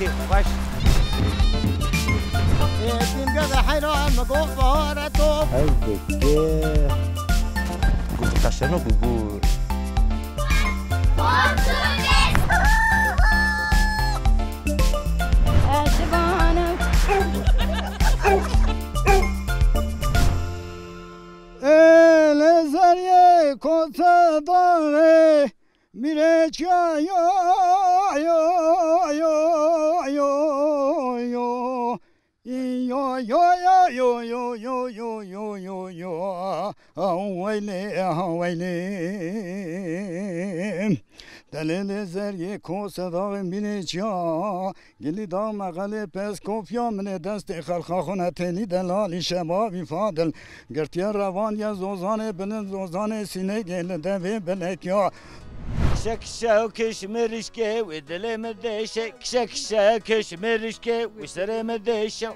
دي وش دي مجازة حلوة المجوفة توب قلبك ايه كنت عشانه بجور Kotadare mireçya yo Delele zerge kosa dağın mineç ya Gili dağma gale pes kopya mine deste Khalkhakhuna teni delali şebabi fadil Girtiye revan ya zozane bilin zozane sine gele deve belek ya Kişe kişme rişke ve dileme deşe Kişe kişe kişme rişke ve sereme deşe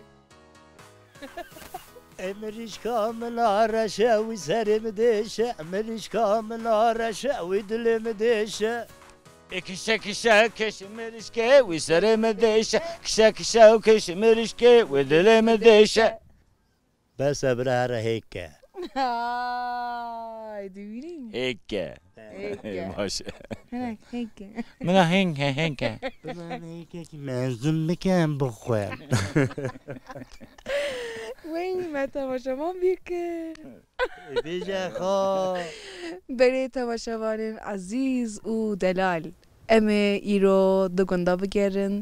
Emiriş kamla reşe ve sereme deşe Emiriş kamla reşe ve dileme deşe Kişe kişe keşmirişke ve sereme deşe Kişe kişe keşmirişke ve dileme deşe Bes ebrara hekke Ay düğünün Hekke Maşa Hekke Mına henke henke Mına hekke ki mezun biken bu koyam وين ما تماشمان بيكر بيجا خا برای تماشاواران عزیز و دلال امه ایرو دو گنده بگیرن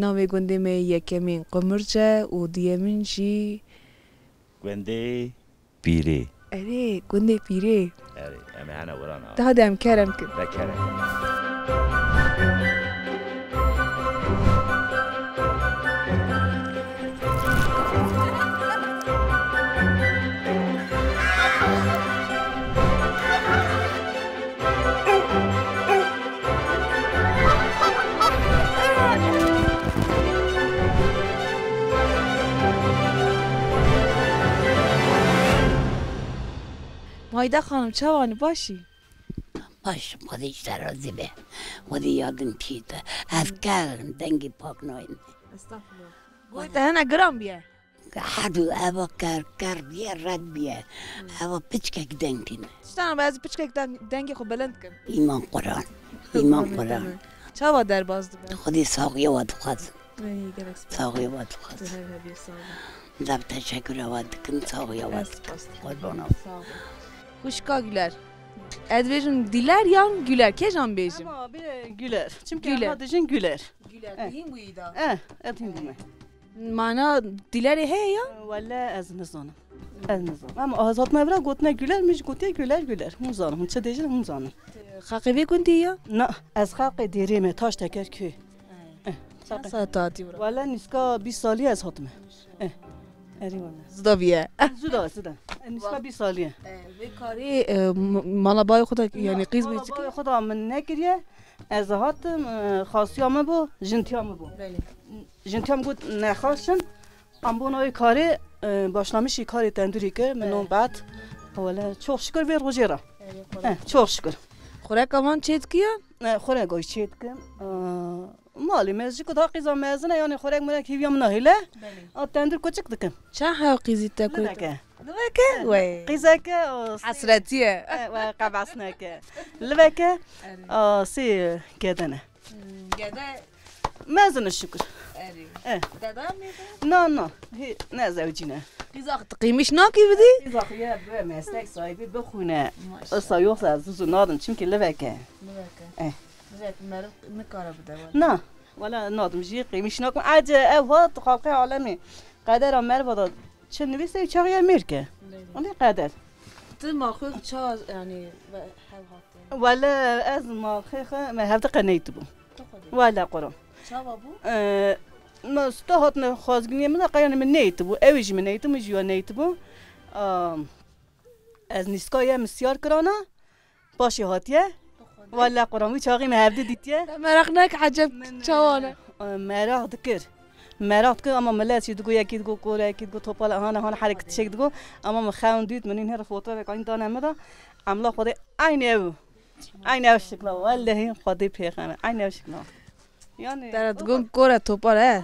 نام گنده می یکمین قمرچه و دیمین جی گنده پیره اره گنده پیره اره امه هنه ورانا ده دم کرم کن ده کرم Hayda hanım çavanı başı. Başım hadi işler razı be. Hadi yardım çiğdi. Azkarım dengi paknoyun. Estağfurullah. Bu da hana gram biye. Hadu ava kar biye rad biye. Ava piçkek dengin. İşte bazı piçkek dengi ko belentkin. İman Kur'an. İman Kur'an. Çava derbazdı be. Hadi sağıya vadı kazın. İyi gerek. Sağıya vadı kazın. Zab teşekkür avadıkın sağıya vadı kazın. Kurban olsun. Sağ olun. Kuşka güler. Edverim diler yan güler. Kecan beyciğim. Ama bile güler. Çünkü adıcın güler. Güler değil mi bu da? Evet, değil mi? Mana diler he ya? Valla azınız onu. Azınız onu. Ama azatma evrak gotma gülermiş, gotiye güler. Muzanım, hınça diyeceğim muzanım. Hakibi kundi ya? Na, az hakik derime taş teker köy. Nasıl tatı bura? Valla niska 20 saliye az hatma. Zıda biye. Zıda. Niska 20 saliye. Ve kari malabay kudak yani kız mı çıkıyor? Malabay kudak mı ne kiriye? Ezahatım, xasiyamı bu, jintiyamı bu. Jintiyam gud ne xasın? Ambonay kari başlamış ikari tendiri ki menon bad. Valla çok şükür bir hocera. Çok şükür. Kurek aman çetkiye? Kurek oy çetkiye. مالی میزیکو داغیزا میزنه یعنی خوراک مرا کیویم نهیله، آتندر کوچک دکم. چه ها قیزی تکوی؟ لبکه؟ وای. قیزه که عصرتیه. و قبض نکه. لبکه؟ سی گدنه. گده؟ میزنه شکر. اری. دادا میزنه؟ نه هی نه زوجی نه. قیزه قیمش نکی بدی؟ قیزه خیه به مسلک سایبی بخونه. سایوخ از زوزو نادم چیم که لبکه. لبکه. مرد نکاره بوده نه ولی نادم جیقی میشناکم عجب اوه تقاقی عالمی قدر هم مرد باداد چه نویسته چاقیه میرکه اونی قدر تو ماخوخ چا یعنی حواته ولی از ماخوخ هفته قنیت بو ولی قرام چا بو؟ مسته هاتن خوازگینی من قیانی من نیت بو اویج من نیت بو جیو نیت بو از نیسکایه مسیار کرانا باشی هاتیه ولا قرامي شاغي ما هبدي ديتيا مرقناك عجبت شواله مرق ذكر مرق كل اما ملاتي تقول يا كي تقول كولا كي تقول طوبال هنا حركه شيك تقول اما مخاون دوت منين هنا فوطه كاين دانا مدا عامله خدي عيني عيني شكله والله خدي بخير عيني شكله Tarat gum kora topar he.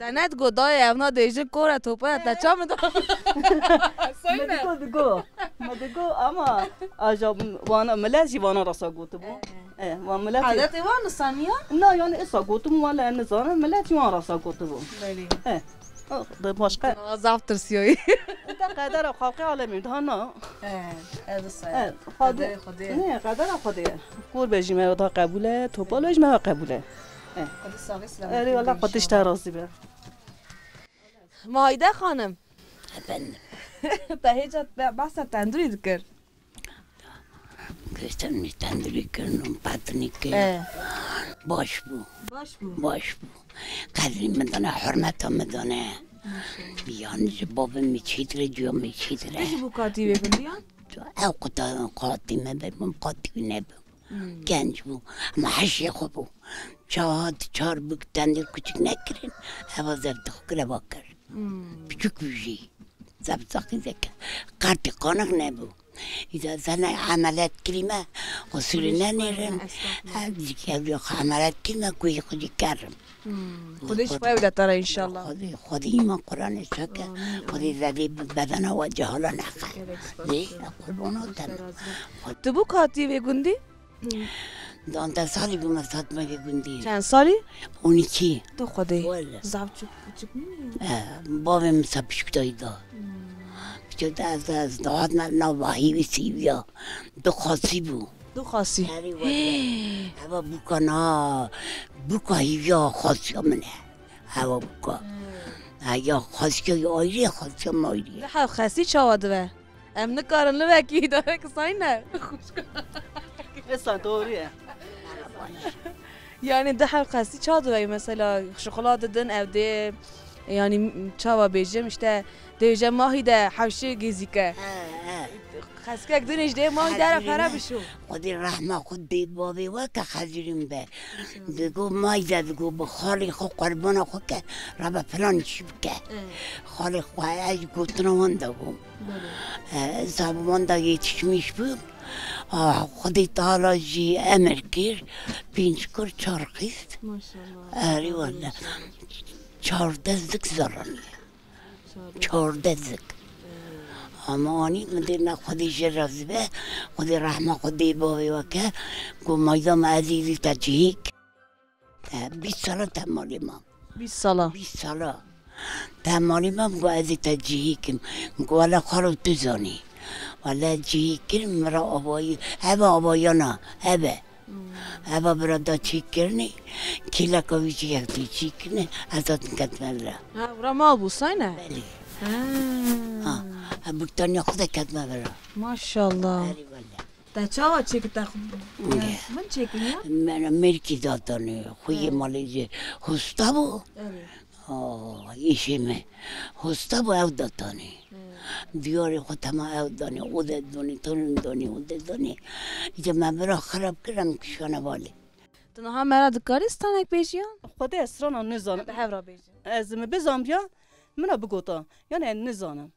Tanet goday evna deje kora topar ta çam da. Mede go ama ajabın vana melaji vana rasa gotu bu. Van melaji. Adet evan saniya? No yani esa gotum vana en zana melaji vana rasa gotu bu. He. Da başka. Zaftır siyoy. Ta kadar halka alemim dana. Evet. Hadi. Ne kadar hadi. Kur bejime da kabul et, topaloj me kabul et. Eri valla patışta razı be. Mahide hanım. Efendim. Ta hecat basa tanduri dikir. Kristan mi tanduri kırnum patnike. Baş bu. Kadrimin dana hürmetim dana. Yalnız babam içidir, diyorum içidir. Ne bu katibi efendim ya? Ev katibi benim katibi genç bu ama her şey bu. Çarbuktan da küçük ne kirin? Hava zevde hukura bakar. Küçük bir şey. Zabzakı zeka. Kartı konak ne bu? Sana amelat kirime. Kusuruna nerim. Amelat kirime kuyu kudikarım. Kudu şifaya bile tara inşallah. Kudu ima Kur'an'ı şaka. Kudu zavi bedana ve cehala naka. Kurban otan. Tubu katiye ve gündi? Danta sali bu masatma ve gündüz. Sen sali? 12. Dokade. Zavçuk küçük mü? Babam sapışıktaydı. Çünkü az doğadna vahiy seviyor. Dokasi bu. Dokasi. Hava bu kana bu kahiya hasımne. Hava bu ka. Ya haski ayrı hasım ayrı. Ha hasi çavadı ve. Emne karınlı ve ki daha kısayna. Esa doğru ya. Yani daha kasti çadır mesela şokoladeden evde yani çava bejim işte deje mahide havşi gezike. Kaskak dönüş de mahide para bişu. Kudi rahma kudi babi vaka hazirim be. Digo mahide digo bu xali xo qurbana xo ke raba falan şibke. Xali xo ay gutnavan da bu. Zabman da yetişmiş bu. Kudu Teala'yı emerkir, pinçkur çarkist. Maşallah. Eri valla. Çardezlik zararlı. Çardezlik. Ama ani medirna kudu Şerazbe, kudu Rahma kudu İbavi vaka, kudu Maydam Azizi Tacihik. 20 sala temmal imam. 20 sala. Temmal imam kudu Azizi Tacihikim. Kudu valla karu tüzani. Vallahi çiğkir mi ra abayı, hava abayana, hava burada çiğkir ne, kila kavucu yaptı çiğkir ne, azat katmevla. Ha, ramal bu sayne. Beli. Ha, bu tane kuda katmevla. Maşallah. Taçava çekti. Ben çekiyorum. Ben Amerika'da tanıyor, kuyu Malezya, hosta bu. İşime, hosta bu evde tanıyor. Diyor ki tamam evdani, odadani, torundani, odadani. İşte ben böyle harap kıram ki şu ana bali. Daha mera dıkarıstan ek bejiyan? Kudu esrana ne zanım? Hevra bejiyan. Ezimi bezam ya, mena bıgota. Yani ne zanım.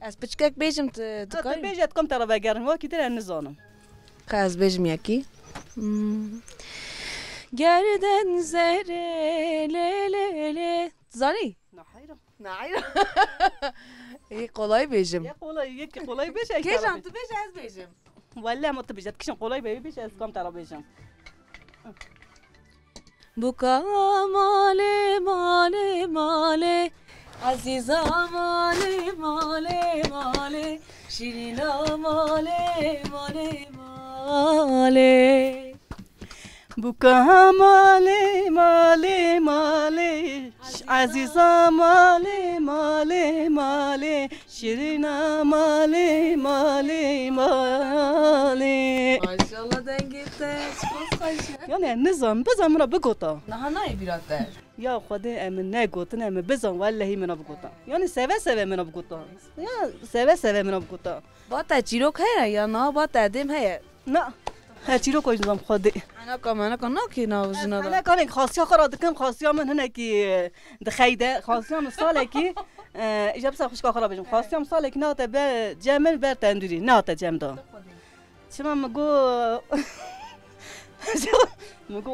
Ez pıçkak bejim dıkarım. Bejiyat kom tarafa gerim vakidir ne zanım. Kaz bejim ya ki? Gerden zere le. Zari? Hayır. Kolay bejim. Kolay bejim. Keşan tu bej az bejim. Vallahi ama tu bejat keşan kolay bej az kam tara bejim. Buka male Aziza male Şirina male Buka male Aziza male Şirina male Maşallah denge teş yani nizam bezam ra bigota nahanay birader ya xode em ne gotin em bezam vallahi mena bigota yani seve mena bigota ya seve mena bigota bata çirok hay ya na bata dem hay na her çiro koy nizam xode ana kana ki na uzuna ana kana xasiya xaradıkım xasiya men hene ki dixeyde xasiya misale ki icabsa xuşka xarabım xasiya misale ki na tabe cemel bertendiri na ta cemda şimdi ama go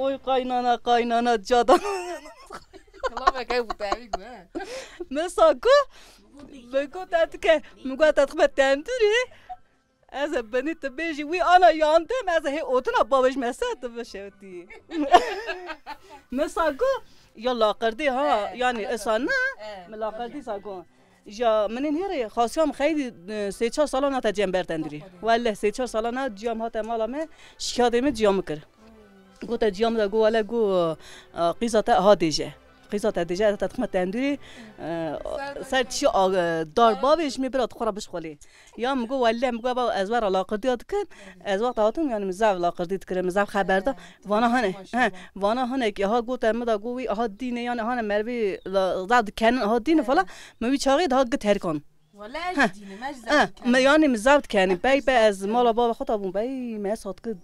Oy kaynana kaynana cadana. Mesela ku, beko tatke, muga tatme tenturi. Eze beni tabeji, wi ana yandım, eze he otuna babiş mesela tabeşevti. Mesela ku, ya lakardi ha, yani esana, lakardi sakon. Ya menin here xasiyam xeydi 3-4 salana ta cember tendiri. Vallahi 3-4 salana ciyam hatem alame şikademi ciyam kır. Gota ciyam da go ala go qizata hadije. Qizata deje ta txma tendiri. Serçi dar babiş mi birat qorabiş xoli. Yam go vallahi go ba azvar alaqadiyat kır. Azvat hatum yani mizav laqadiyat kır mizav xabarda. Vana hane. Vana hane ki ha gota meda go wi hadine yani hane mervi zad kan hadine falan. Mevi çağid ha git herkan. Vallahi dine yani mizav kan bey az mala baba xotabun bey mesat kır.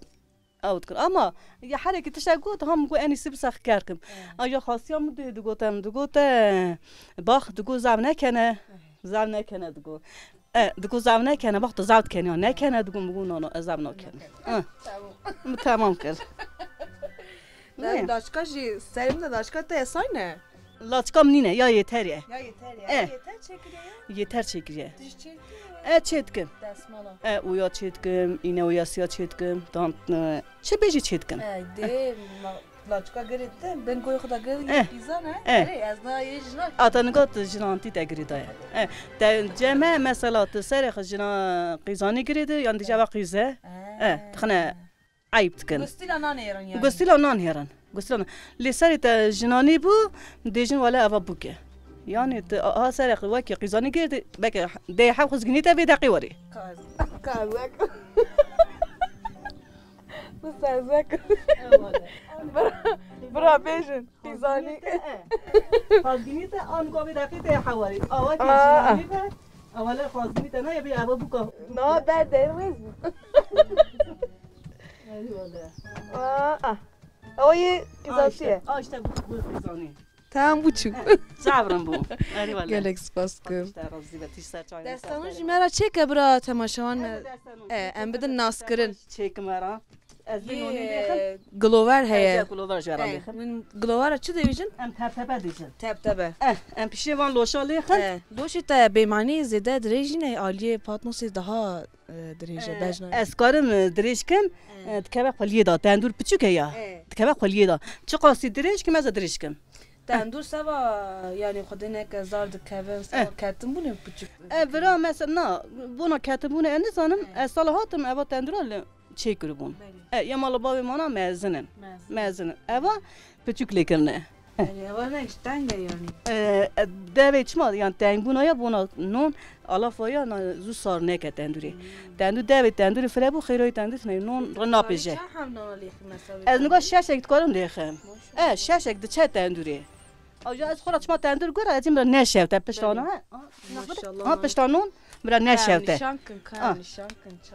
Ama ya hareket teşekkür tam bu eni sipsah kerkim. Aja xasiyam de dugotem dugote bax dugo zavne kene dugo. Dugo zavne kene bax zavt kene ne kene dugo bu no zavno kene. Tamam kır. Daşka ji selim de daşka te sayne. Laçkam nine ya yeter ya. Ya yeter ya. Yeter çekiriye. Yeter çekiriye. Çetkim. Desmala. Uya çetkim, ine uya siya çetkim, tam çebeji çetkim. De laçka girdi, ben koyu da girdi pizza ne? Ezna yejna. Atanıgat jinanti de girdi ya. De ceme mesela tserih jina qizani girdi, yani ceva qize. Txne ayıptkin. Gustila nan heran yani. Gustila nan heran. Guslan lisari ta jinani bu dejin wala ava buke yani ha sarq waki qizani girdi bak de hafuz gnita bi daqi wari kazak bu sazak bra bejin qizani hafuz gnita an go bi daqi te hawari awaki jinani awala hafuz gnita na yabi ava buka na berde wiz Oye kızartıyor. Aa işte bu kızartıyor. Tam buçuk. Çavran bu. Gerek spaskır. Destanı jimera çeke bra temaşavan. Embedin naskırın. Çekmera. Ezbin onu dexin. Glover heye. Glover jaran dexin. Glovera çi diyecin? Em teptebe diyecin. Teptebe. Em pişevan loşa dexin. Loşi te beymani zede direjine aliye patnosi daha dirije dejna. Eskarım dirijkim. Dikeve kolyeda. Tendur küçük heya. Dikeve kolyeda. Çıkası dirijkim ez dirijkim. Tendur seva yani xudine ke zar dikeve seva ketim bunu küçük. Evra mesela buna ketim bunu en sanım. Salahatım eva tendur alim. Çekir bunu. Yamalı babam ona mezinin. Mezinin. Eva küçüklikirne. Eva ne işten geliyor yani? Deve içmez yani tenbuna ya buna non alafaya na zusar neke tenduri. Tendu deve tenduri frebu xiroy tenduri non napije. Ez nuga şaşek dikorum diyeceğim. Şaşek de çe tenduri. Aja ez xora çma tendur gora ezim bir ne şevte peştana. Ha peştanon bir ne şevte. Nişankın.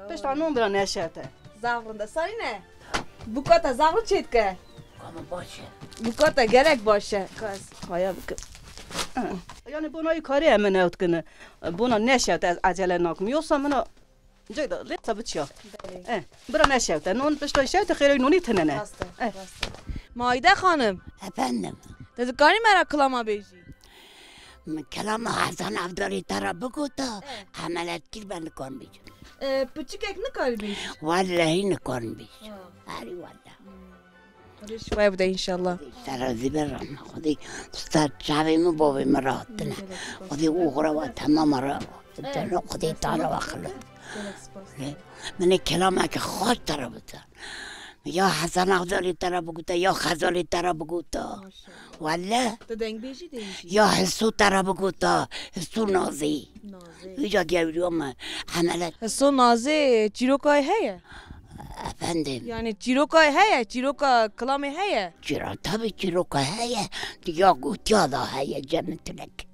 Peştanon bir ne şevte. Zavrında sari ne? Bu kata zavr çetke. Ama başa. Bu kata gerek başa. Kız. Hayır. Yani bunu yukarı hemen ötkünü. Buna ne şevte acele nakmıyorsa bana ceyda le tabut yok. Bura ne şevte. Non peştay şevte xeroy noni tenene. Maide hanım. Efendim. Dedikani meraklama beji. Kelam Hasan Abdali tarabı kota amelet kirben konmuş. Küçük ek ne kalmış? Vallahi ne konmuş. Hari valla. Şöyle de inşallah. Terazi beram. Hadi star çavimi babimi rahatına. Hadi uğrava tamam ara. Dönü hadi tara bakılı. Mene kelama ki hoş tarabıdır. Ya Hasan Abdali tarabı kota ya Hazali tarabı kota. Valla. Ya Hüsnü tarabı kota. Hüsnü Nazi. Hüca geliyorum amelet. Hüsnü Nazi çirokay heye. Efendim. Yani çirokay heye, çiroka klamı heye. Çiro tabii çiroka heye. Ya kutya da heye cennetlik.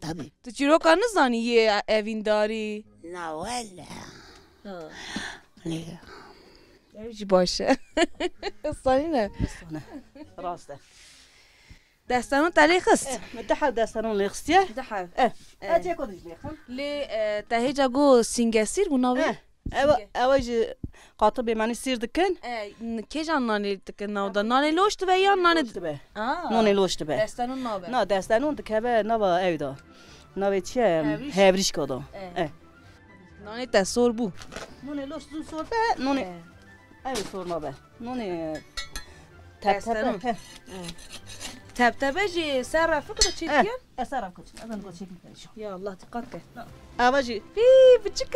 Tabii. Tu çiroka ne zaniye evindari? Na valla. Ne? Evci başa. Sani ne? Sani. Rastı. دستانو تاريخست متحف دستانو ليخستيه متحف اتي كودج ليخم لي تهجا جو سينغاسير وناوي Evajı katı bemeni sirdikin. Kejan nanelittikin navda. Naneloştu ve yan naneloştu be. Naneloştu be. Destanun nave. Na destanun dikebe nava evda. Nave çe hevriş kada. Nane tesor bu. Naneloştu sor be. Nane. Evet sorma be. Nane. Destanun. Tebtebeci sarraf kadar çekiyor. Sarraf kadar. Adam kadar çekiyor. Ya Allah dikkat et. Avacı. Fii bıçık.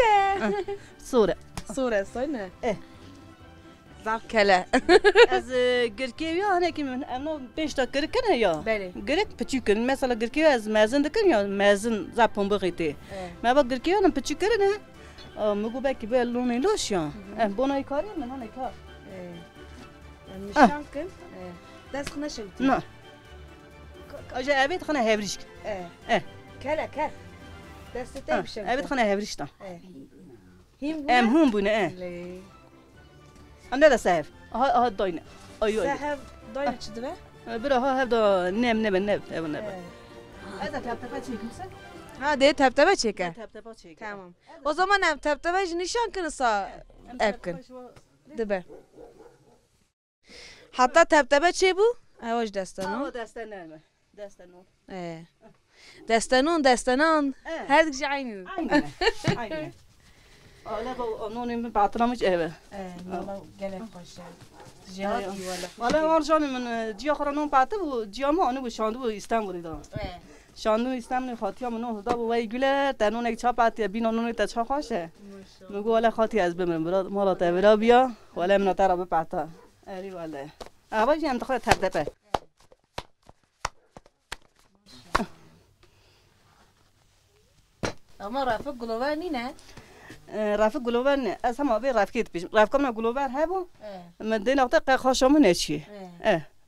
Sure. Sure söyle. Zavkele. Az Gürkiye ya hani kimin? Emno 5 dakika gırken ya. Beli. Gırk bıçıkın. Mesela Gürkiye az mezin dikin ya. Mezin zapon bıçıktı. Meva Gürkiye onun bıçıkları ne? Mugu belki böyle lune loş ya. Buna ikari mi? Buna ikar. Nişankın. Ders ne şekilde? No. Aja evet xana hevrişk. Kala kal. Desteyim şimdi. Evet xana hevrişta. Hem bu ne? Anda da sahef. Aha dayna. Ayo. Sahef dayna çıdva? Bira ha hevda nem. Hada taptapa çekimsin? Ha de taptapa çeker. Taptapa çeker. Tamam. O zaman hem taptapa nişan kınsa epkin. Dibe. Hatta taptapa çe bu? Avaj destanı. Avaj destanı mı? Destanun. Destanun, destanan. Her şey aynı. Aynı. Ola bu onun bir patlamış eve. Valla gelip başlar. Cihat valla. Valla orjanımın ciğeranın patı bu ciğamı onu bu şandı bu İstanbul'da. Şandı İstanbul'un hatiyamın o da bu vay güle tanun ek çap atı bin onun da çakaşe. Bu valla hatiyaz benim burada mala tevrabiya valla min tarafı patı. Eri valla. Avaj yan da tatepe. Ama Rafık Gulova ne? Rafık Gulova ne? Az hem abi Rafık etmiş. Rafık ama Gulova he bu. Menden artık hoşuma ne çi?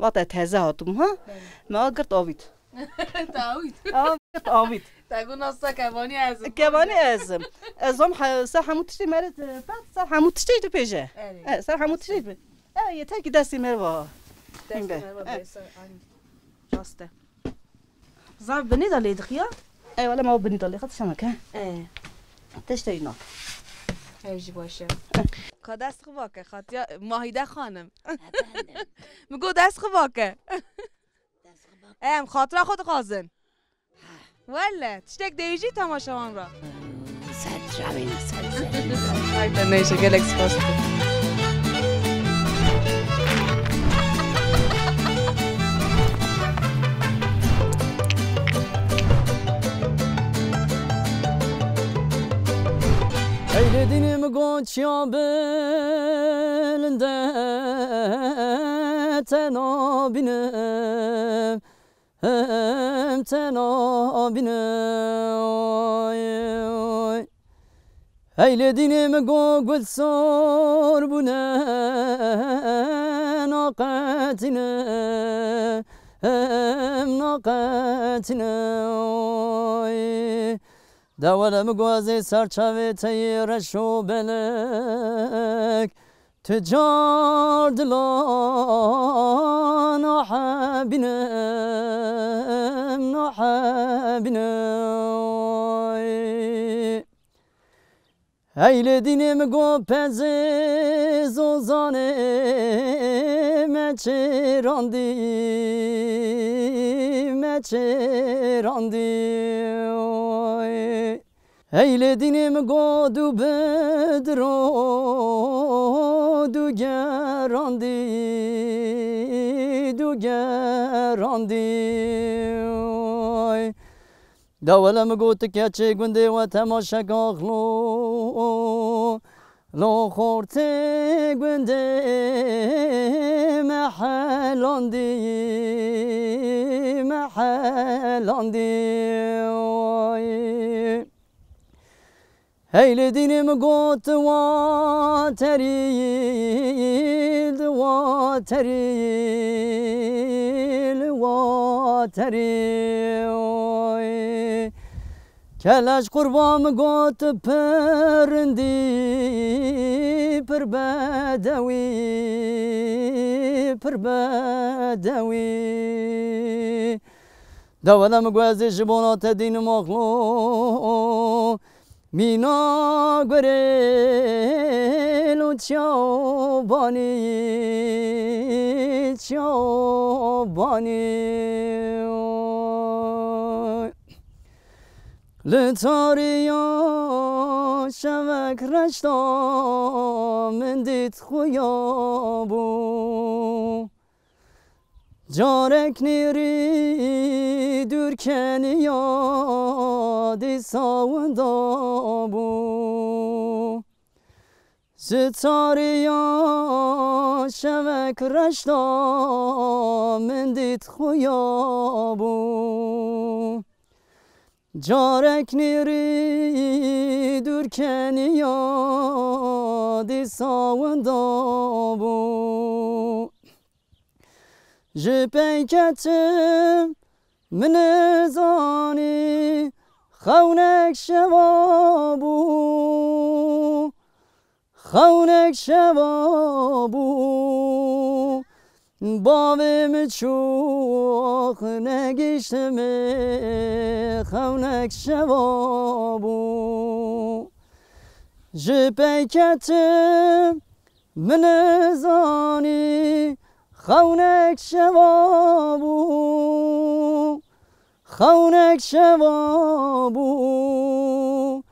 Vata teze hatum ha? Ma gırt avit. Tavit. Gırt avit. Tagu nasıl kebani ezim? Kebani ezim. Ezom sarhamut işte meret pat sarhamut işte de peje. Sarhamut işte de. Yeter ki dersim her var. Dersim her var. Just. Zab beni de ledik ya. Eyvallah ama o beni de lekat şamak ha. Teşte inan. Evci başım. Kadas kıvaka, katya Mahide hanım. Mugo das kıvaka. Hatıra kod kazın. Valla, teştek deyici tamaşavan ra. Sadece abi nasıl? Hayda neyse gel ekspost. Eyledim Goçya belinde tenabinim, tenabinim. Eyledim Gogül sorbunem, nakatinem, nakatinem. Davalım guazi sarçaveteyi reşu belek Tüccar dilan ahabinem, ahabinem Eyledinim gu peziz uzanim meçirandi, meçirandi Eyledim godu bedro du gerandi Davalım gotu keçe günde ve temaşak ağlo Lo horte günde mehalandi Eyledim got vateril, vateril, vateril Keleş kurban got perindi, perbedevi, perbedevi Davalem guazi jibonat edin maklo Mina göre çobani çobani Lütariya şevek reçta mendit huyabu Carek niri dürkeni yadi savunda bu Zıtariya şevek reçta mendit huyabu Carek niri dürkeni yadi savunda bu Jipeyketim minizani Xavnek şevabu Xavnek şevabu Bavim çok ne giştimi Xavnek şevabu Jipeyketim minizani Xavnek şevabu, xavnek şevabu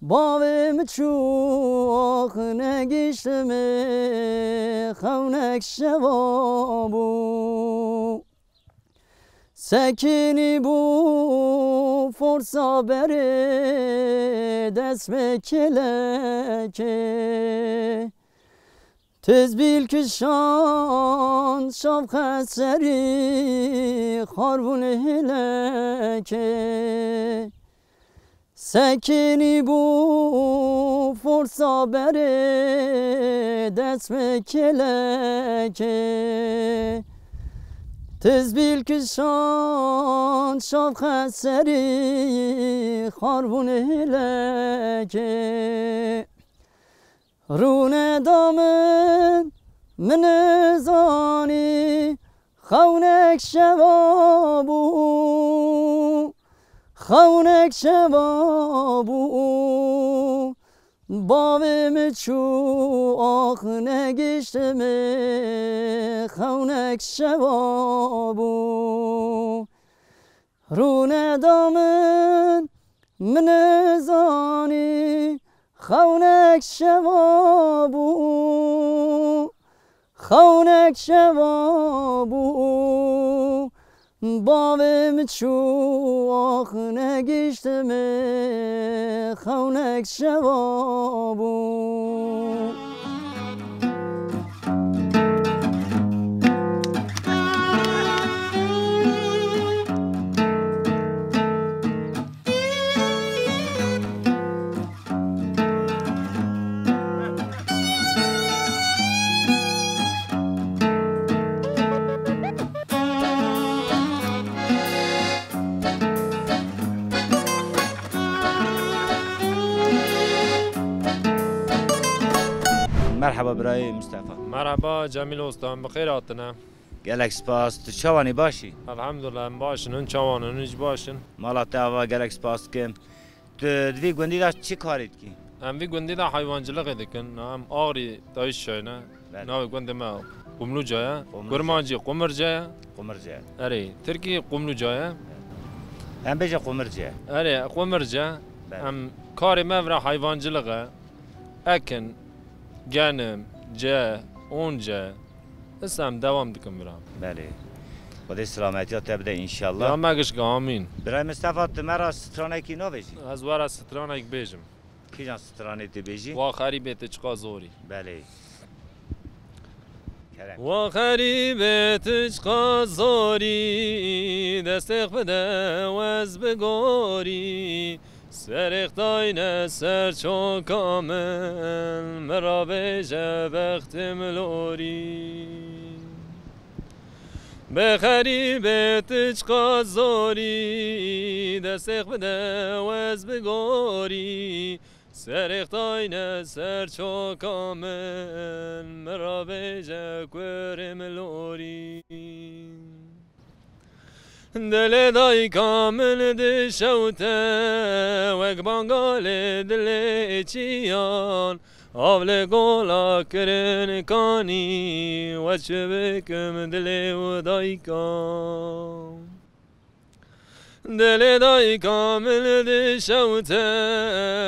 Bavim çok ne giştimi, xavnek şevabu Sekini bu forsa beri desme keleke Tez bil ki şan şavkha seri harbun hileke Sekini bu forsa beri desme keleke Tez bil ki şan şavkha seri harbun hileke Rune damın minizani Xavnek şevabu Xavnek şevabu Bavim çu ah ne giştimi Xavnek şevabu Rune damın minizani Xavnek şevabu, xavnek şevabu Bavim çok ne giştimi, xavnek şevabu Merhaba Brahim Mustafa. Merhaba Cemîl Hosta, bixêr hatine. Gelek spas, tu çavan î baş î? Elhamdülillah, em başim, hûn çavan in, hûn jî baş in. Mala te ava gelek spas dikim. Tu di vî gundî de çi karî dikî? Em vî gundî de hayvancılıqê dikin, em ağrî dayî şeyne. Navê gundê me Qumluca ye, Kurmancî Qumirca ye. Qumirca ye. Erê, Tirkî Qumluca ye. Em bêje Qumirca ye. Erê, Qumirca. Em karê me vira hayvancılıq e. Ekin Genim, ce, onca, İslam devam dikim biram. Beli. Kudî selametiya tebde inşallah. Ya megişke amin. Biray Mustafa tümera straneki ne bêjî? Ez wera stranek bêjim. Kîjan stranê tê bêjî? Wa xerîbê tê çiqa zorî. Beli. Wa xerîbê tê çiqa zorî, destêx bide wez bigorî. Serixtayne ser çoka min, mera bêje bextê min lorî. Bi xerîbê tu çiqa zorî, destêx bide wez bigorî. Serixtayne ser çoka min, mera bêje kurê min lorî. دل دای کامل دشوته وگ بانگال دل چیان آبل گلا کرن کانی و چبکم دل و دای کام دل دای کامل دشوته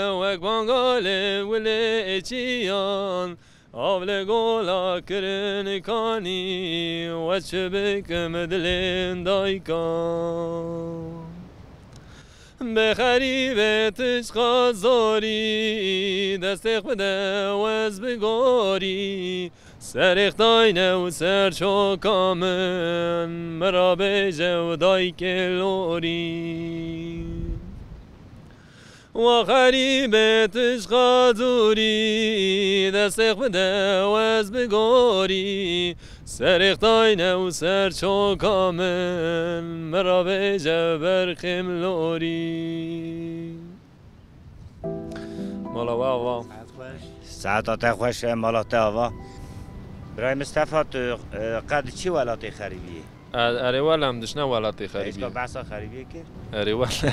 وگ بانگال ول چیان آبل گلا کرن کانی و چبکم دلم دای کام به خریبت عشقا زاری دست خدا وز بگاری سر اختاینه و سر چوکامن مرا بجه و دای کلوری و خریبت عشقا زاری دست خدا وز بگاری سر اختاینه و سر چوکامن مرا بجه برخم لوری مالا واوا ساعتات خوش مالاته آوا برای مصطفی تو قد چی ولاتی خریبیه؟ اره ولم دشنه ولاتی خریبیه ایش که بحثا خریبیه کرد؟ اره ولم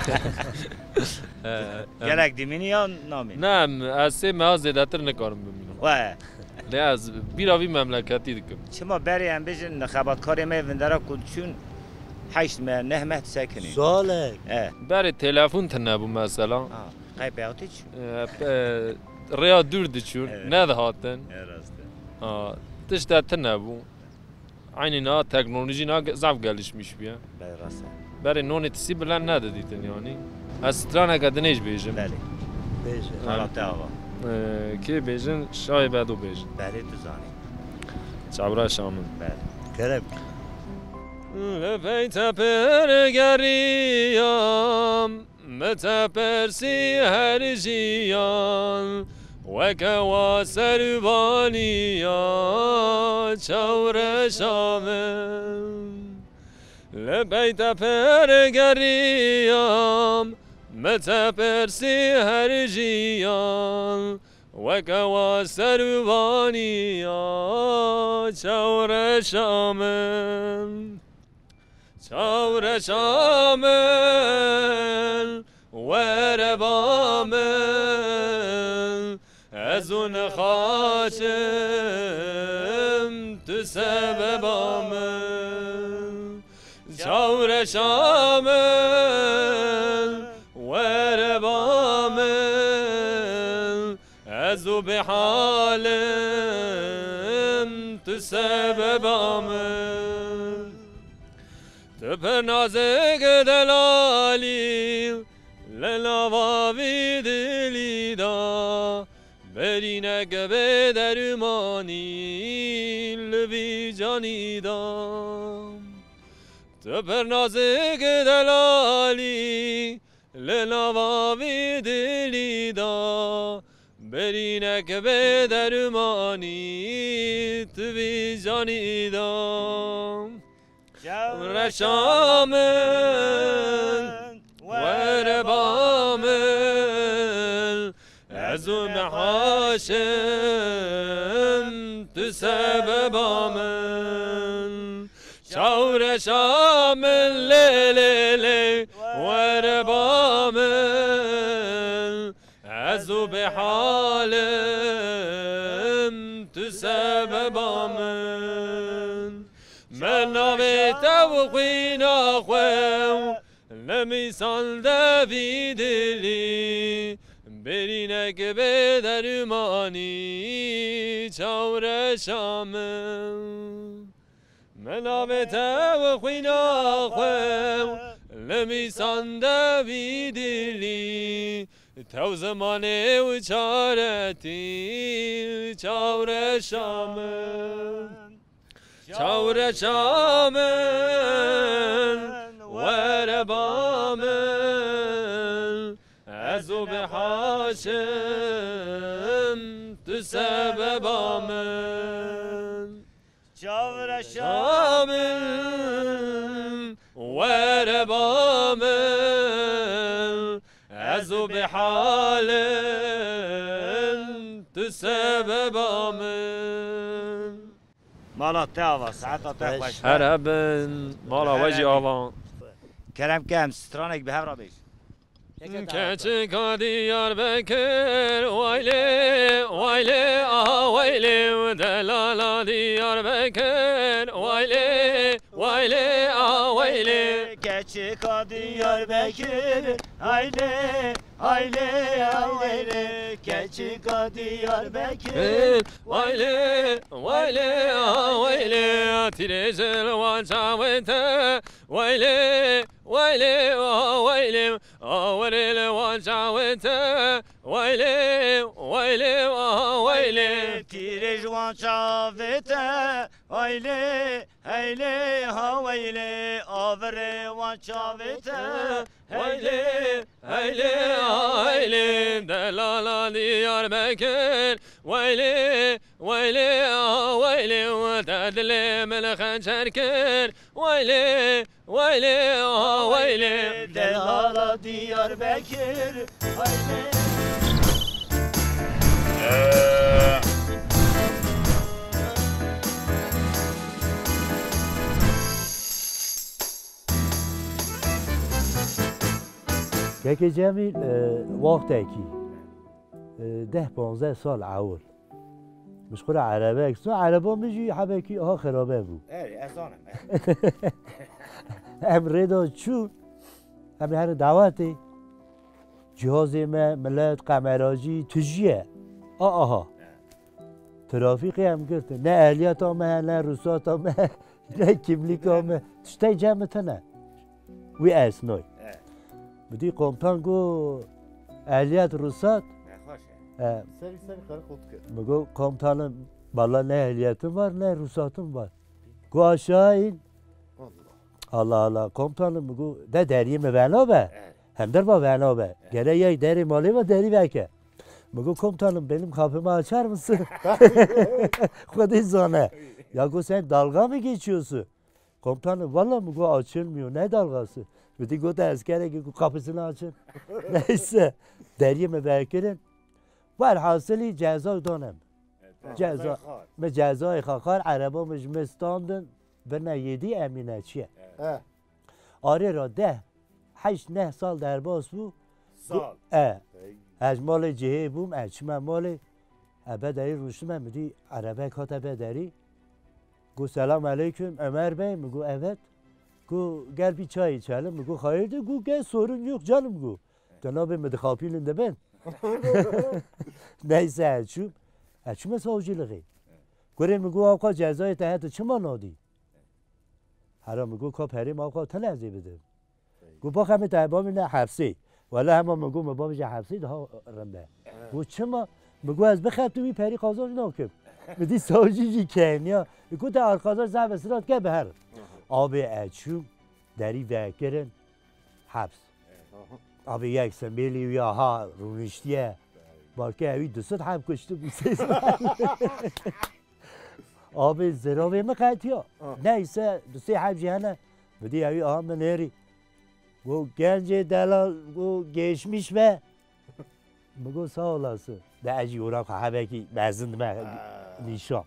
گلک دیمینی یا نامینی؟ نه از سه ماه زیدتر نکارم بمینم وای نه از بیراوی مملکتی دکم چما بریم بجن خباتکاری میوندره کدشون 8-9 مهد سکنی سالک بری تلفون تنبو مثلا قیبیاتی چون؟ ریا دورده چون ندهاتن تشte tenebu, aynı na teknoloji na zaf gelişmiş bir ya. Berasa. Beri non etisi bilen ne dedi yani? Astrana kadın hiç bejim. Beri. Bejim. Halatava. Ki bejim şahi bedo bejim. Beri tuzani. Çabra şamın. Beri. Kerem. Lefeyte per geriyam, metepersi her ziyan. وکوا سربانیا چور شامم لبیت پرگریم متپرسی هر جیان وکوا سربانیا چور شامم چور شامم وربامم از اون خاشم تو سببامن جور شامن وربامن از او به حالم تو سببامن تو پر نازک دلالی لنواوی دلی دا برینه به درمانی لبی جانیدم تو پر نازک دلالی لنواوی دلیدا برینه به درمانی تو بی جانیدم جور شامن وربامن از اون حاشم تو سببامن شور شامن لیلیلی وربامن از او به حالم تو سببامن من نامی تو خوینا خویم لمیسان دوی دلی برینه که به درمانی چور شامم منابه تو خوی ناخوم لمیسان دوی دلی تو زمانه و چارتی چور شامم چور شامم وربامن از او به حاشم تو سببامن جور شامن وربامن از او به حالم تو سببامن مالا تاوا ساعتا تاوا هربن مالا وجه آوان Kerem kem strana gibi her rabiş. Keçi kadiyar bekir vayle vayle aha vayle delala diyar bekir vayle vayle aha vayle keçi kadiyar bekir vayle vayle aha vayle keçi kadiyar bekir vayle vayle aha vayle tirezel vacavete vayle vayle aha vayle avarele vacavete vayle vayle aha vayle tirej vacavete vayle hayle ha vayle avare vacavete vayle hayle ha hayle delala diyar bekir vayle vayle aha vayle dadle melek çerker vayle vayle aha vayle delala diyar bekir vayle. Keke Cemil vakteki 10-15 sal avul مشغول عربه اكس عربه میجی حبکی ها خرابه بود ای احسانم امردا چون همین هر دعوته جهاز ملت قمراجی تجیه آها ترافیقی هم گرفته نه اهلیت آمه نه روسات آمه نه کیبلیک آمه تشتای جمعته نه وی اسنای بدی قمتان گو اهلیت روسات Seri karı koltuk. Go komutanım, vallahi ne ehliyetim var, ne ruhsatım var. Go aşağı in. Allah Allah, komutanım, go de deriye mi vela be? Hem der ba vela be. Gereği deri mali ve deri veke. Go komutanım, benim kapımı açar mısın? Kudüs zana. Ya go sen dalga mı geçiyorsun? Komutanım, vallahi go açılmıyor, ne dalgası? Bedi go da askere go kapısını açın. Neyse, deriye mi vekelim? Var hasili ceza donem. Ceza. Me cezayı xakar araba mecmistandın. Bana yedi emine çiye. Arı ra deh. Haş neh sal derbas bu. Sal. Hacmalı cihe bum. Eçime malı. Ebederi rüştüme müdi. Araba kat ebederi. Gu selam aleyküm Ömer Bey mi? Gu evet. Gu gel bir çay içelim mi? Gu hayırdır? Gu gel sorun yok canım gu. Cenab-ı Medikapil'in de ben. Neyse açım, açım savcılığı. Görün mü bu avka cezayı tahtı çıman adi. Haram bu kapherim avka tanezi bidir. Bu bakam taybamın hapsi. Valla hem mü bu mabamcı hapsi daha rende. Bu çıma mü bu az bıxatı bir peri kazanç nakip. Midi savcıcı Kenya. Bu da arkadaş zavesrat ke behar. Abi açım deri vekirin haps. Abi yaksa beli ya ha runiştiye. Barke evi düsat ham koştu bu ses. Abi zirave mi kayıtıyor? Neyse düsay ham cihana. Bedi evi aha meneri. Bu gence delal bu geçmiş ve bu sağ olası. De acı uğrak habeki bezin mi nişan.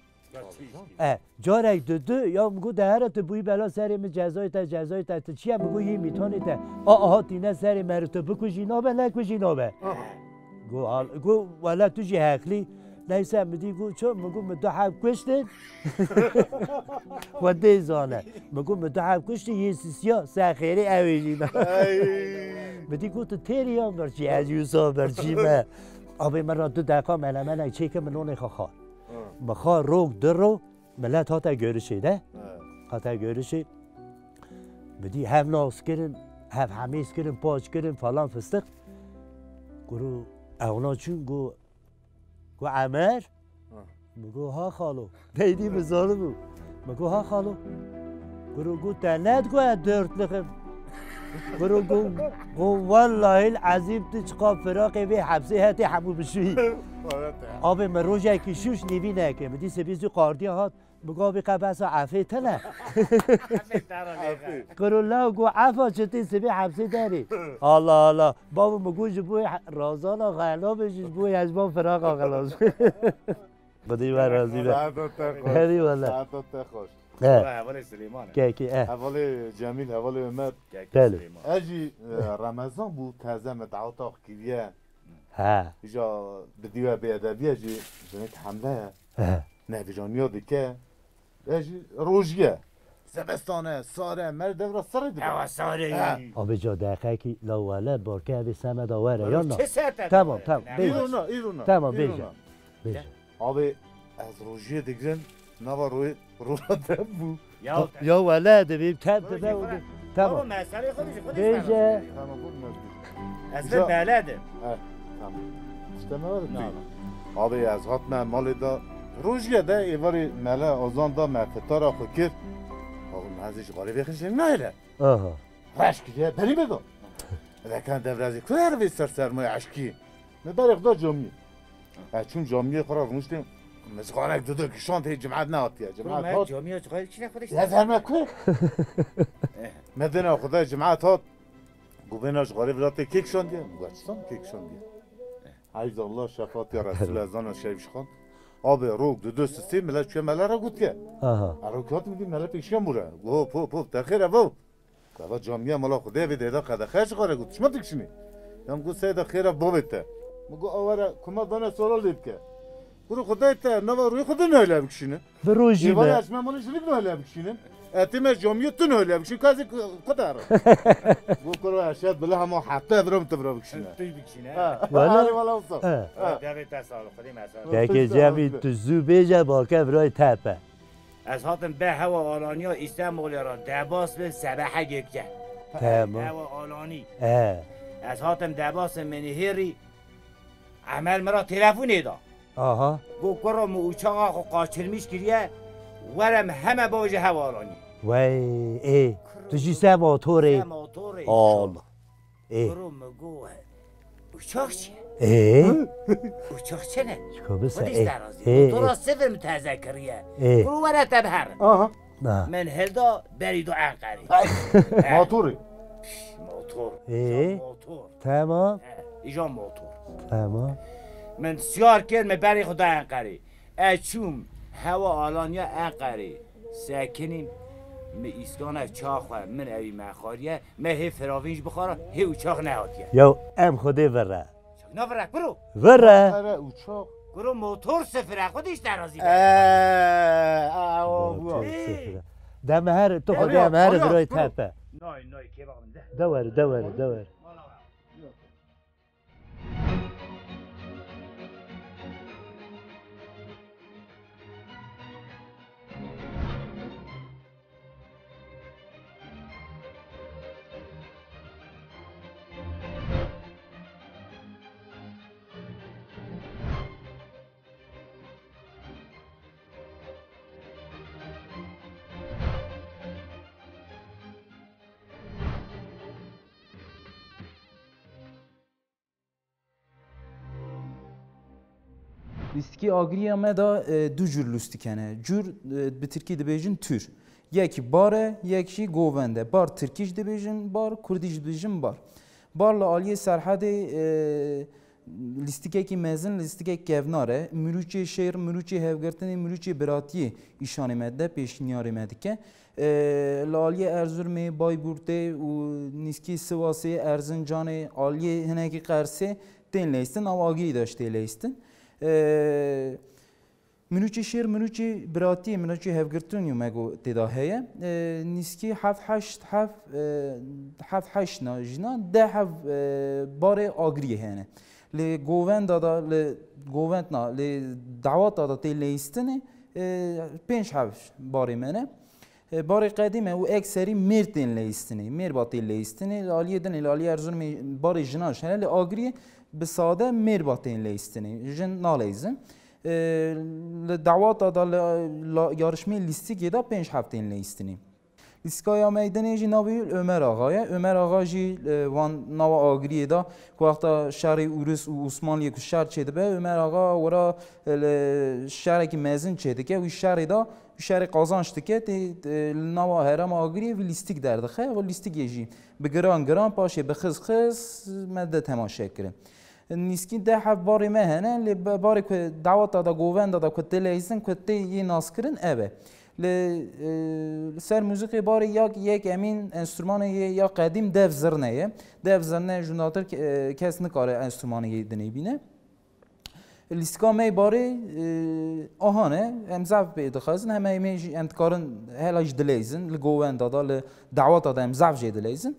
Carek düdü ya bu deherete bu bela serimi cezayı te çiye bu yi mitonite aha dine seri merite bu kujina be ne kujina be go valla tuji hakli neyse midi go ço mugu mudahab kuştin ve dezane mugu mudahab kuştin yesisya sahiri evjina midi go te teriyam berci az yusuf berci me abi mera du dakika melemene çekim none xaha Bakar rog duru millet hata görüşü de hata görüşü. Bedi hem naskerin hem hamiskerin paçkerin falan fıstık. Guru evna çünkü gu Amer. Mugu ha xalo. Neydi mizarı bu? Mugu ha xalo. Guru gu tenet gu dörtlüğüm. Guru gu vallahi azimti çıkıp firak evi hapsi hati hamu bişi. آبی من روزه که شوش نیبی نکه می‌دی سبیزی قاردی هات بگویی قبض عفیت نه کرولا گو عفا چتی سبی حبسی داری الله الله بابا مگوش بوی رازانا غلاب جیش بوی اجبان فراغ آغلاز بدی بر رازی بر هری والا اولی سلیمان که که اولی جمیل اولی عمر که که سلیمان اجی رمضان بود تازه متعاطا کیه ها جا بدیو به ادبیه جی جنت حمله نه جانیا دیگه اجی روزیه زبستانه ساره مرد را سر دیگه اوه ساره آبی جا دقیقه کی لواله بارکه به سمت آوره یا نه تمام تمام ایرونه ایرونه تمام بیجا بیجا آبی از روزیه دیگرن نوا روی روزده bu. Ya öyle de bir tepte de oldu. Tamam. Ama meseleyi konuşuyoruz. Bence. Tamam olmaz. Aslında beledi. Evet. Tamam. İşte ne var? Abi az hatma malida rujada evari mala azanda merfetara fikir. Oğlum az iş garibi kişi neyle? Aha. Aşk diye beni mi do? Lakin devrazi kurar bir sersermeye aşkı. Ne berek da camiye. Çünkü camiye karar konuştum. مزخانك دودو كشانت هي جمعة نات يا جمعة هات جمعة تقول كنا خدش لا زعما كل مدينة خدها جمعة هات قبيناش غريب لاتي كيكشان دي مقدسان كيكشان دي عز الله شفاعت يا رسول الله شايفش خان آبی روغ دو سیستی ملت چه ملت را گوت که آروکات می‌دی ملت پیشیم می‌ره وو پو پو تاخیر وو که جمعه ملت خدا ویده دا خدا خیش کاره گوتش مدیکش می هم گوت سه تاخیر بابته مگو آوره کماد دانه سوال دید که Kuru kudayta ne var ruyu kudun öyle bir kişinin. Ve ruji ne? Yıvar açmam onun işini öyle bir kişinin. Etime camiyetin öyle bir kişinin. Kazi kudarı. Bu kuru aşağıt bile ama hatta evrim tıbra bir kişinin. Tüy bir kişinin. Hali valla olsun. Devlet tasarruf edeyim asarruf. Peki cami tüzü beca barka virayı tepe. Az hatın be hava alaniya İstanbul yaran. Debas ve sebaha gökçe. Tamam. Hava alani. Az hatın debasın beni heri. Amel mera telefon eda. آها. گوکرم موچاقا خو قاتلمیش کریه ورم همه باجه هوارانی. وای ای تو چیسه موتوری؟ موتوری. آلا. ای. گوکرم گوه. موچاقی. ای. موچاق چه نه؟ چکابسه. ای. تو را سفر متازه کریه. ای. گرو ورا تبهر. آها. نه. من هلدا برید و عقاری. موتوری. موتور. ای. موتور. تمام. ایجام موتور. تمام. من سیار کرم بری خدا انقری اچوم هوا آلانیا انقری ساکنیم من ایستانه چاخ و من اوی مخاریه من هی فراوینج بخارم هی اوچاخ نهاتیه یا ام خوده وره چاک نا وره برو وره اوچاخ برو موتور سفره خودش درازی بره دمه هر تو خوده هم هر برای تپه نای نای که باقیم ده دوره دوره دوره Listki agriyame da du cür lustikene. Cür bi Türkiye dibêjin tür. Yekî bare, yekî govende. Bar Türkiş dibêjin, bar Kurdiş dibêjin bar. Barla aliyê serhedê listikekî mezin, listikek kevnar e. Mülûçê şêr, mülûçê hevgirtinê, mülûçê biratiyê îşanê me de pêşniyarê me dike. Li aliyê Erzurumê, Bayburtê û nîskî Sivasê, Erzincanê, aliyê hinekî Qersê tên lêstin, ew agirî de ji tê lêstin. Münüçi şehir, münüçi biratiye, münüçi hevgirtin yumego tedaheye. Niski haf haşna jina de hav bare agriye hene. Le govenda da le goventna le davata da teleistine penç hav bare mene. Bare qadime u ekseri mertin leistine, merbatil leistine. Aliyeden ilaliye Erzurum bare jina şene le agriye. به ساده میرباتین لیستنی چون نالیزم دعوت داد یارشمی لیستی که دا 5 هفتین لیستنی لیستگاه میدنی جنابی عمر آقای جی وان نو آگری دا که وقتا شهر اورس و عثمانی که شهر چه دبه عمر آقا ورا شهری که مزین چه دکه و شهری دا شهر قازانش دکه نو هرم آگری و لیستیک دردخه و لیستیکی جی به گران پاشه به خز مدت تماشا کرد. نیسکی ده هف باری مهنه لی باری که دعوت دادا گووند دادا کتی لیزن کتی یه ناس کرن اوه لسر موسیقی باری یک امین انسترومانی یا قدیم دف زرنه جنداتر کس نکاره انسترومانی دنی بینه لیستکامه باری آهانه امزاف به دخازن همه ایمیج امتکارن هلاج دلیزن لگوون دادا لدعوات دادا امزاف جه دلیزن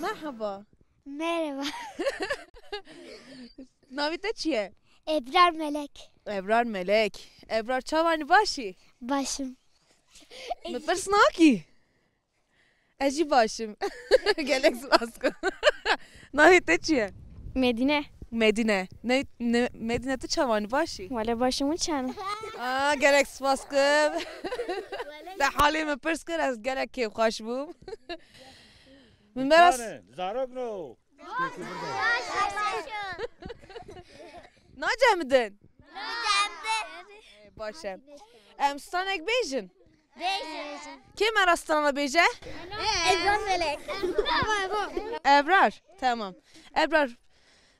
Merhaba. Navite çiye? Ebrar Melek. Ebrar Melek. Ebrar çavani başı? Başım. Mıtır snaki? Eci başım. Gelek svaskı. Navite çiye? Medine. Medine. Medine te çavani başı? Vale başımın çanı. Aa, gelek svaskı. De halimi pırskır az gelek kev kaşbum. Minberas Zaroglu. Najemden. Başem. Emstanek bejin. Kim arastana beje? Ebrar Melek. Ebrar. Tamam. Ebrar.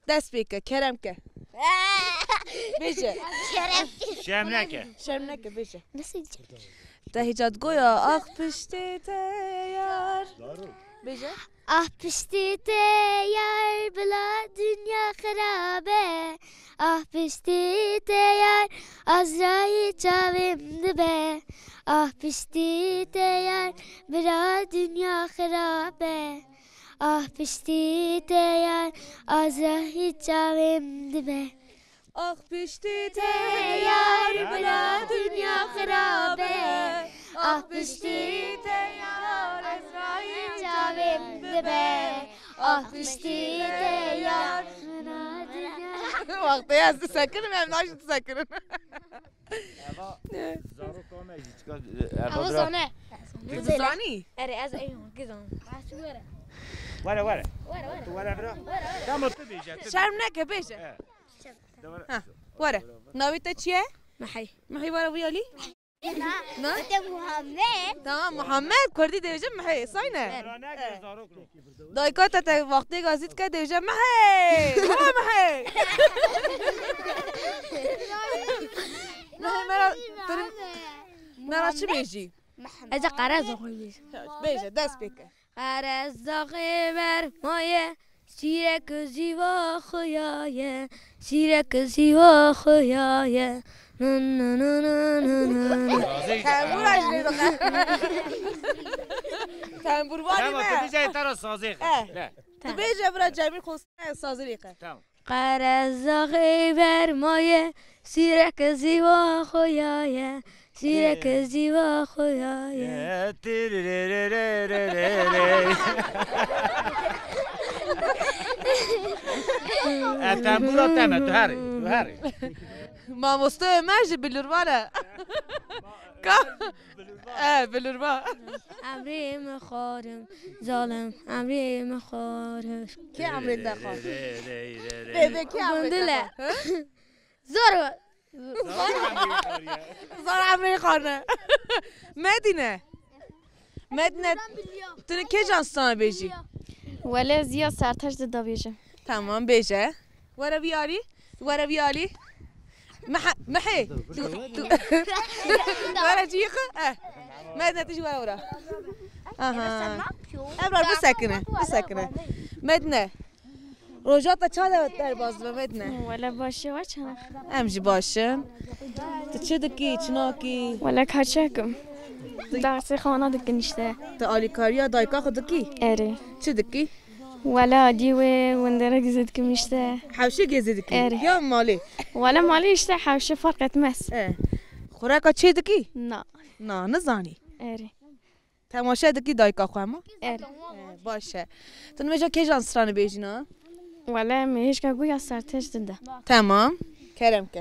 Despika Keremke. Beje. Keremke. Şemleke beje. Nasıl diyecek? Tehicat goya ak pişti teyar. Beje. Ah pişti teyar bila dünya harabe. Ah pişti teyar Azrail çavimdi be. Ah pişti teyar bila dünya harabe. Ah pişti teyar Azrail çavimdi be. Ah pişti teyar bila dünya harabe. Ah pişti teyar Azrail çavimdi be. Ah pişti teyar mina dünya. Vakti yazdı sakırım hem de açtı sakırım. Zaruk olmayı hiç kaç. Avuzane. Avuzani? Ere az eyun gizan. Asura. Vara. Tu vara bro. Tamam tu beje. Şarm ne ke beje? Ha. Vara. Navite çiye? Mahi. Mahi vara viyali? نه؟ تو محمد؟ تمام محمد کردی دیوچه مهی ساینه. دایکات تا وقتی گازیت که دیوچه مهی مهی. نه مرا مرا چی بیجی؟ از قرض خویی. بیجه دست بکه. قرض خبر مایه شیرک زیبا خویایه شیرک زیبا خویایه. Tembur açmıyor. Tembur var mı? Tamam, tu bize yeter o sazı. Tu bize bura Cemîl Hosta sazı yıkar. Tamam. Qaraza xiber maye, sirek ziva xoyaye, sirek ziva xoyaye. Tembur atma, tu hari. Mamosta Ömerci bilir var ha. Bilir var. Amrimi xarım, zalim amrimi xarım. Ki amrinde xarım? Bebe ki amrinde xarım? Zor amrimi xarım. Medine. Medine. Tüne kecan sana beci? Valla ziya sertaş da davije. Tamam beje. Vara viyari, vara viyari. محي ولا جيقة ماذا تجي ولا ورا أبرار بسكنة بسكنة مدنة روجاتا چالا در بازده مدنة ولا باشه وچنه امجي باشه چه دکی چناکی ولا کچکم درسی خانه دکن işte تعالی کاریا دایکا خود دکی اره چه دکی ولا ديوه وندرك زدك مشته حوشي زدك يا مالي ولا مالي اشته حوشي فرقت مس خوراكا چي دكي نا نا نزاني اري تماشا دكي دايكا خوما اري باشه تنمجا كيجان سراني بيجينا ولا ميشكا گويا سرتش دنده تمام كرمك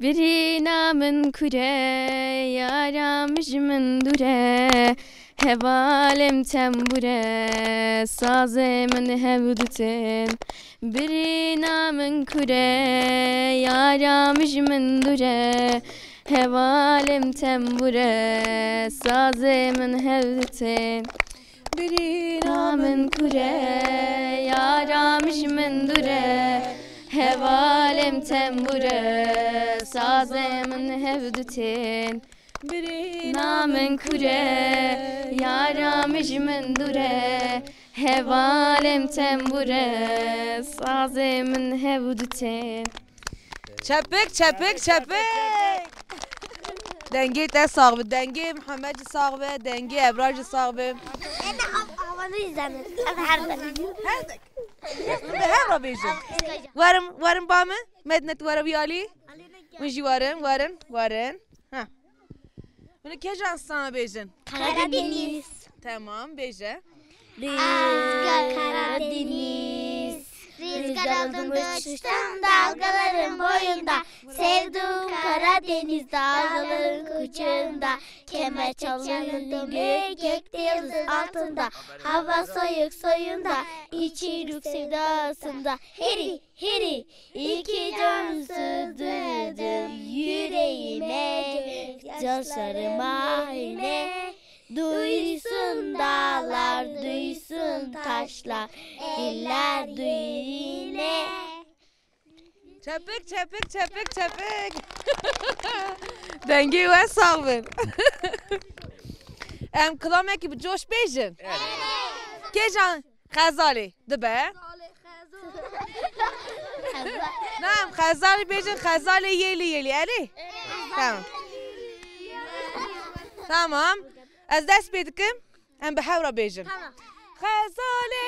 برينا من كوري يا رامج من دوره Hevalem tembure, sazemin hevdutin Birina min kure, yaramij min dure Hevalem tembure, sazemin hevdutin Birina min kure, yaramij min dure Hevalem tembure, sazemin hevdutin Birina min kure, yaramij min dure Hevalem tembure, sazim min hevdutin Çepik, çepik, çepik Dengi te sağbı, dengi Muhammedci sağbı, dengi Ebrarci sağbı Ben havanı izlemez, ben her dakika Her dakika, her rabicim Varım, varım bağımı, mednet varabi Ali Müji varım, varım, varım Bunu kejan sana bejin? Karadeniz. Tamam beje. Rüzgar Karadeniz. Rüzgar aldım uçtum dalgaların boyunda. Sevdum Karadeniz dalgaların kucağında. Kemer çalındım gök gökte yıldız altında. Hava soyuk soyunda. İçi ruh sevdasında. Heri heri iki can sığdırdım yüreğime. Yaşlarıma yine Duysun dağlar, duysun taşlar Eller duyune Çepik, çepik, çepik, çepik Dengi ve salvın Kılamaki bu coş bejin Kecan Khazali, de be? Nam, Khazali bejin, Khazali yeli yeli, eli? Tamam Tamam. Az ders bedikim. Em behevra bejim. Khazale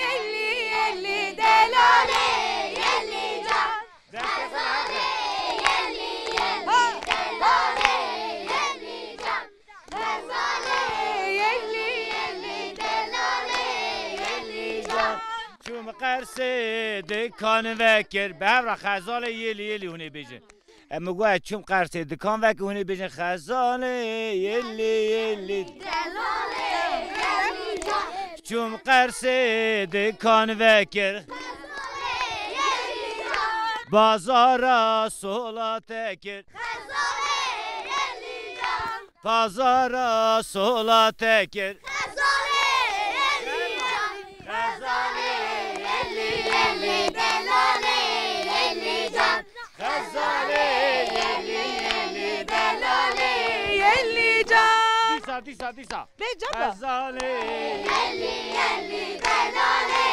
yelli yelli delale yelli can. Khazale yelli yelli delale yelli can. Khazale yelli yelli delale yelli can. Çum qarse dikan vekir behevra khazale yelli yelli hune bejim. Ama çum karşı dikan ve ki huni bejin Khazale yelli yelli delale yelli can Çum karşı dikan ve ki Khazale yelli can Bazara sola tekir Khazale yelli can Bazara sola tekir Khazale yelli can Khazale yelli yelli delale yelli can Khazale yelli yelli delale yelli can Disa disa disa Khazale yelli yelli delale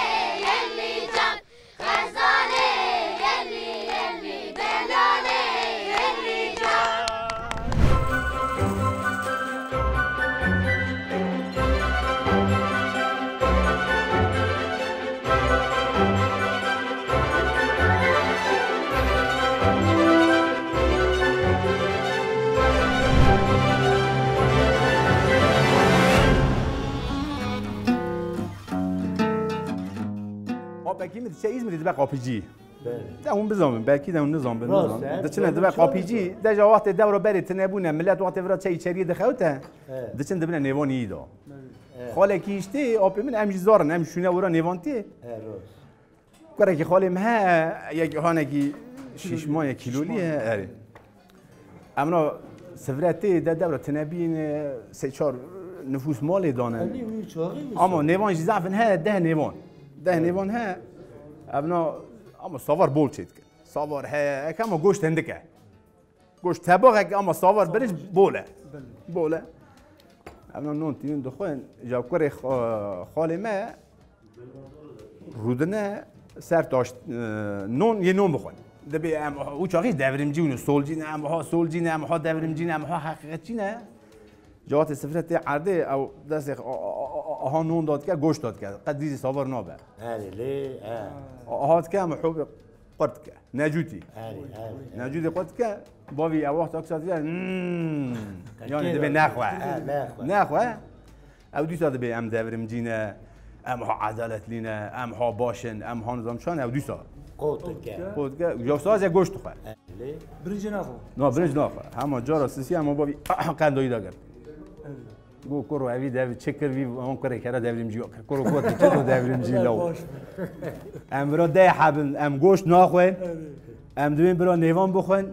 yelli can Khazale yelli yelli delale yelli can Belki mi şey İzmir'de bak apici. Da onu bizamın belki de onu nizamın. Da çene de bak apici. Da cevap de devre beritine bu ne millet vakti vrat şey içeriye de xavta. Da çene de bile nevan iyi da. Xale ki işte apimin emcizarın emşune vura nevanti. Kara ki xalim ha ya hana ki şişman ya kiloli ha. Amına sevreti de devre tenebin seçar nüfus malê danen. Ama nevan zafin he deh nevan. Deh nevan he. Abna ama savar bol çetkin. Savar he ama goşt hendike. Goşt tabağa ama savar beriş bole. Bole. Abna non tinin doxen javkari xalime rudne sertaş non yenom buxon. Debi ama uçağız devrimci unu solcin ama devrimci ama hakikatçi ne? Cevap sefreti ardı av dese hanun datka goş datka qadizi savar nabe. Ali le hatka muhub qadka najuti. Najuti qadka bavi avah taksatya yani debi naxwa. Av düsa debi am devrimci ne? Am ha adaletli ne? Am ha başın am ha nizamşan av düsa. قوتگه جوساز گوشت خور برنج نخور نه برنج نخور همه جا راسیسی همه با قندایی داگر گو کرو اوی دوی چکر وی اون کره کرا دوریمجی کرو گوت چتو دوریمجی لو امرا ده حبن ام گوشت نخوین ام دوین برا نیوان بخوین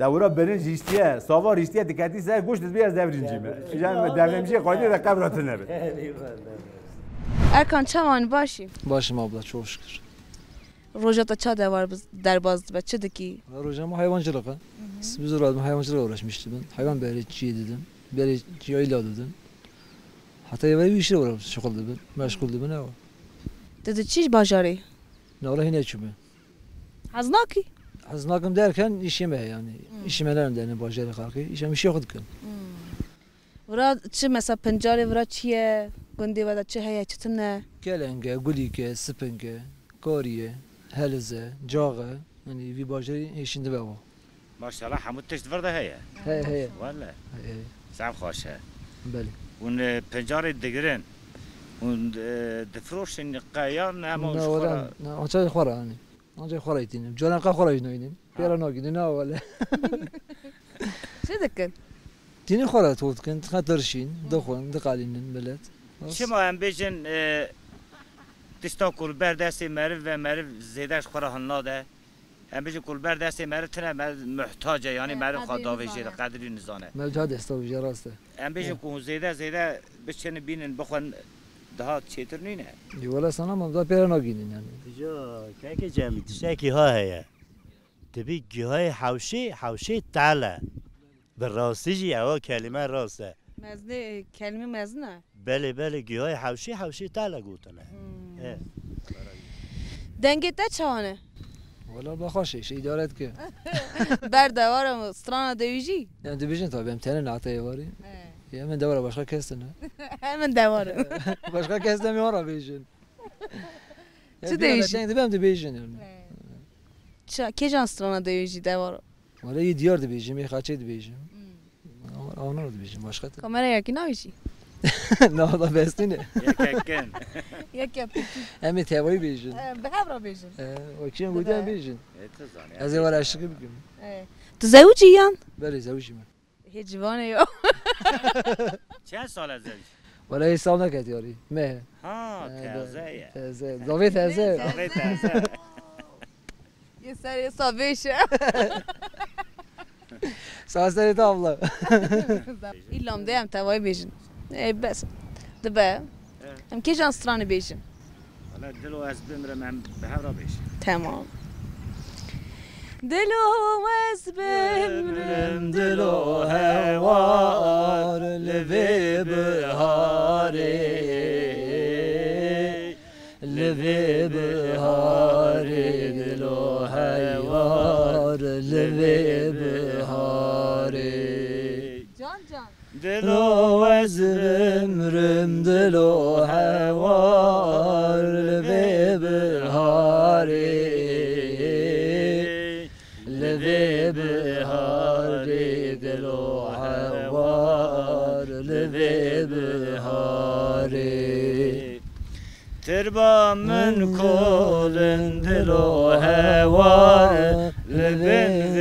دورا برنج ریشتیه ساوا ریشتیه دکتی سر گوشت بی از دوریمجی جان دوریمجی قاعده رقم رات نبی Erkan çaman başım başım abla çok şükür Roja'da çada var biz derbazdı ve çadaki. Roja'm hayvancılık ha. Biz orada hayvancılıkla uğraşmıştım ben. Hayvan börekçiye dedim. Börekçiyle dedim. Hatay'a bir işle uğraşmıştım. Çok oldu ben. Meşguldü ben ne var? Dedi çiş bacarı. Ne olayı ne çubuğu? Haznaki. Haznakım derken işime yani. İşimelerim derken bacarı kalkı. İşim işi yoktu ki. Vura çi mesela pencarı vura çiye. Gündi vada çi heye çetine. Gelenge, gulike, sıpenge, kariye. Helize, cağı, yani bir başarı işinde var. Maşallah, hamut teşt var da heye. Heye heye. Vallahi. Heye. Sam hoş he. Beli. Un pencere digirin. Un defroşin qayan ama uçara. Na uçara xora yani. Ancak xora itinim. Canan qa xora itinim. Perano gidin ha vallahi. Şedekin. Dini xora tutkin, xatarşin, doxun, diqalinin belet. Kim am bejin Tista kulber dersi merv ve merv zeydaş kurahınla da Hembici kulber dersi merv tine mühtaca yani merv khadavijeyle kadri nizane Mevca destavije rastı Hembici kuhu zeyda biçeni binin bakın daha çetir neyine Yuvala sana mavda perana gidin yani Tico keke cemi tişe kiha heye Tabi kiha havşi havşi ta'la Birrasici eva kelime rastı Mezne kelime mezne Beli kiha havşi havşi ta'la gutana Dengete çağını? Valla bakış işe idare et ki. Berde var ama strana devici. Yani devicin tabi hem tenin atayı var ya. Hemen devara başka kestin ha. Hemen devara. Başka kesdemiyor abi için. Çi devici? Hem devicin yani. Kecan strana devici devara? Valla iyi diyar devicim, iyi kaçı devicim. Onlar devicim başka. Kameraya yakın abici. Ne oldu bestini? Yakken. Yakken. Hem tevayi bejin. Behevra bejin. O kim bu da bejin? Etizan. Az evvel aşık bugün. Tu zevciyan? Beli zevciyim. Hiç divane yok. Kaç sal az zevci? Valla hesap ne kadar yari? Me. Ha, taze. Taze. Davet taze. Davet taze. Yeser sabişe. Sağseri tabla. İllam diyem tevayi bejin. بس دبا ام كي جان ستراني بيجم والله دلو اسبمر من بهرا بيش تمام دلو اسبمر دلو هوار لبي بهاري لبي بهاري دلو هوار لبي بهاري دلو ازرمرم دلو هوار لبي بهاري لبي بهاري دلو هوار لبي بهاري تربا من كولن دلو هوار لبي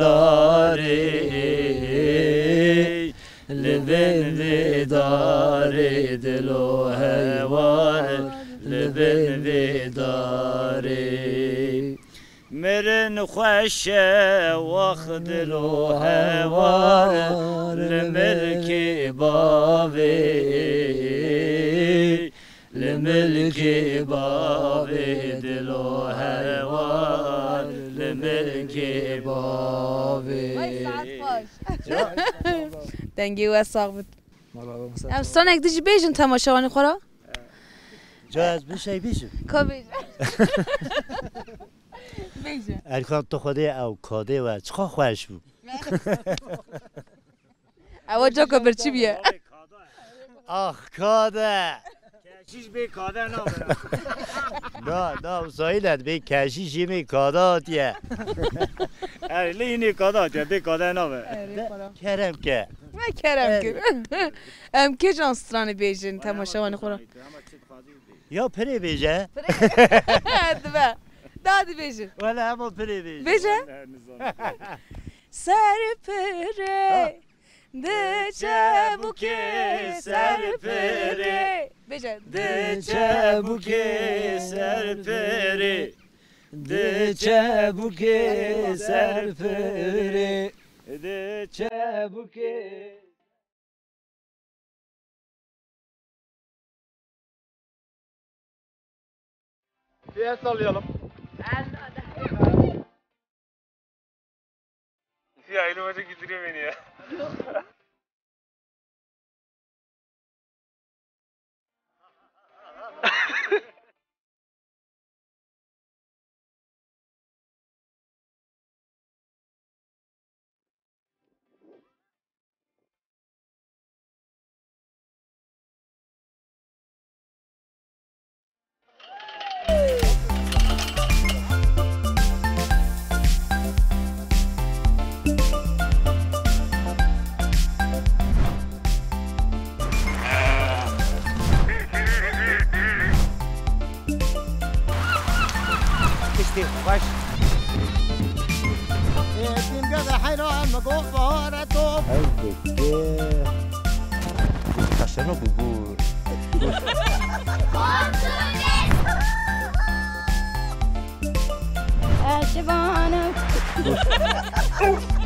داري لبندی داری دلو هوار لبندی داری Mirin xweşe wext dilo hewar li milkê bavê li milkê bavê dilo hewar li milkê bavê. Dengê we sağ bit. Em sonek dijî bêjin temaşewanê xwe ra? Caz bir şey bêjim. Ka bêje. Erkan to xwedê ew kadê we çiqa xweş bû. Ewa caka birçî bûye. Ah kade. Keşîş bê kade nabire. Da da Usayîlet bê keşîş jîmê kade hatiye. Erê yînê kade hatiye bê kade nabire. Kerem ke. Me kerem ke. Em kê can stranê bêjin temaşewanê xwe ra? Ya pirê bêje. Pirê. Dibe. Daha da bejim. Valla ama pire bejim. Bejim? Serpire de çabuke serpire de çabuke serpire de çabuke serpire de çabuke. Bir el sallayalım. Ya elim acı gidiyor beni ya. Baş. Etim gaza hayran magofara top. Kaşana bubur. Açvanım.